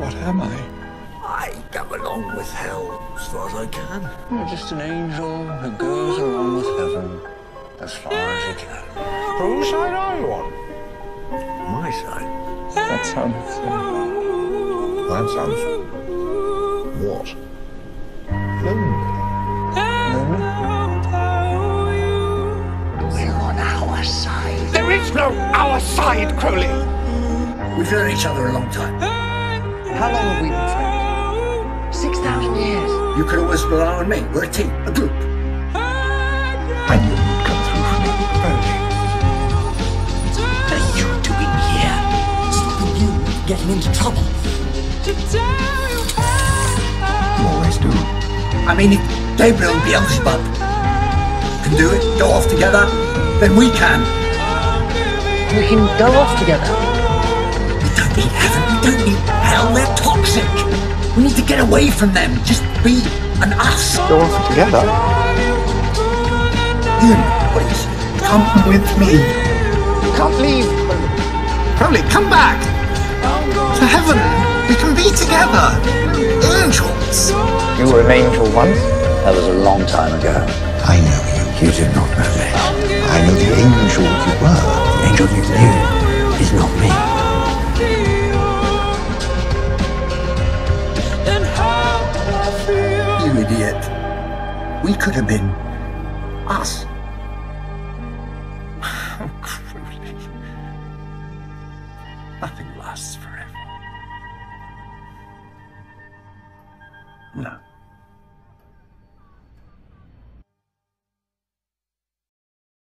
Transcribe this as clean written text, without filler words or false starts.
What am I? I go along with hell as far as I can. You're just an angel that goes along with heaven as far as it can. From whose side are you on? My side. That sounds... that sounds... what? Lonely. There is no our side, Crowley. We've known each other a long time. How long have we been friends? 6,000 years. You could always rely on me. We're a team, a group. I knew you'd come through for me, Crowley. What are you doing here? Stopping you getting into trouble. You always do. I mean, if Gabriel and Beelzebub can do it, go off together, then we can. We can go off together. We don't need heaven, we don't need hell, they're toxic. We need to get away from them, just be an us. Go off together? You, please, come with me. You can't leave. Crowley, come back. To heaven, we can be together. Angels. You were an angel once? That was a long time ago. I know you. You did not know me. I know the angel you were. The angel you knew is not me. You idiot. We could have been us. Oh, Crowley. Nothing lasts forever. No.